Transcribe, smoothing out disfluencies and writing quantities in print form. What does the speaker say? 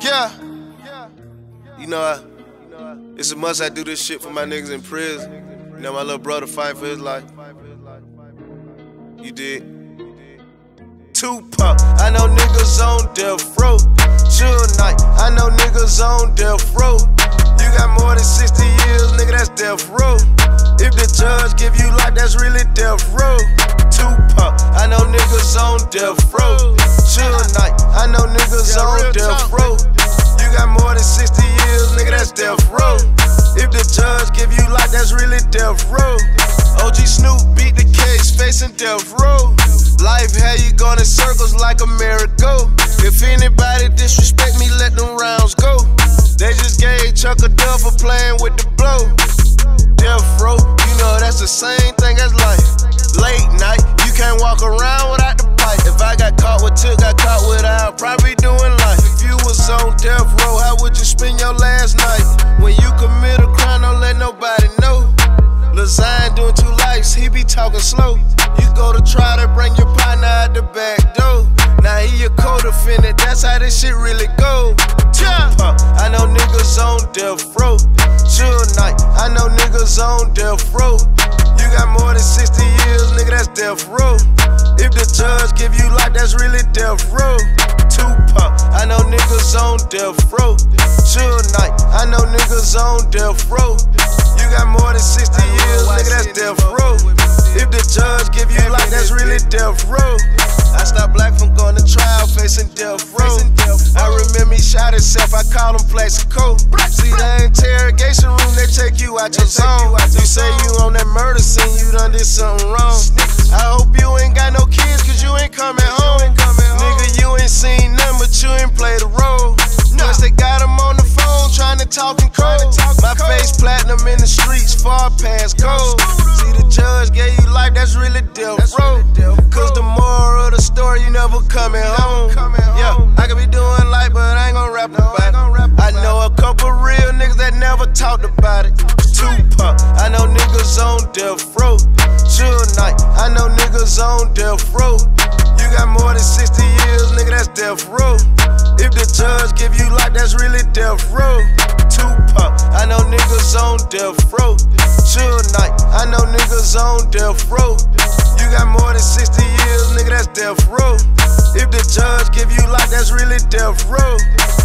Yeah. You know, it's a must I do this shit for my niggas in prison. You know, my little brother fighting for his life. You did. Tupac, I know niggas on death row. Chill night, I know niggas on death row. You got more than 60 years, nigga, that's death row. If the judge give you life, that's really death row. Tupac, I know niggas on death row. Chill night, I know niggas on death row. You got more than 60 years, nigga, that's death row. If the judge give you life, that's really death row. OG Snoop beat the case, facing death row. Life had you going in circles like a merry-go. If anybody disrespect me, let them rounds go. They just gave Chuck a dub for playing with the blow. Death row, you know that's the same thing as life. Late night, you can't walk around without the bite. If I got caught with Chuck, got caught with I probably doing life. If you was on death row, how would you spend your last night? When you commit a crime, don't let nobody know. Lezyne doing 2 lives, he be talking slow. You go to try to bring your partner out the back door. Now he your co-defendant, that's how this shit really go. Tupac, I know niggas on death row. Chill night, I know niggas on death row. You got more than 60 years, nigga, that's death row. If the judge give you life, that's really death row. Tupac, I know niggas on death row. Chill night, I know niggas on death row. You got more than 60 years, nigga, that's death row. If the judge give you life, that's really death row. I stopped black from going to trial, facing death row. I remember he shot himself, I call him Flexico. See the interrogation room, they take you out your zone. You say you on that murder scene, you done did something wrong. I hope you ain't got no kids, cause you ain't coming home. Nigga, you ain't seen nothing, but you ain't played a role. Once they got him on the phone, trying to talk and cold. My face platinum in the streets, far past gold. See the judge gave you life, that's really death row. Cause the moral of the story, you never coming home. Yeah, I could be doing life, but I ain't gon' rap about it. I know a couple real niggas that never talked about it. Tupac, I know niggas on death row. Chill night, I know niggas on death row. You got more than 60 years, nigga, that's death row. If the judge give you life, that's really death row. Tupac, I know niggas on death row. Chill night, I know niggas on death row. You got more than 60 years, nigga, that's death row. If the judge give you life, that's really death row.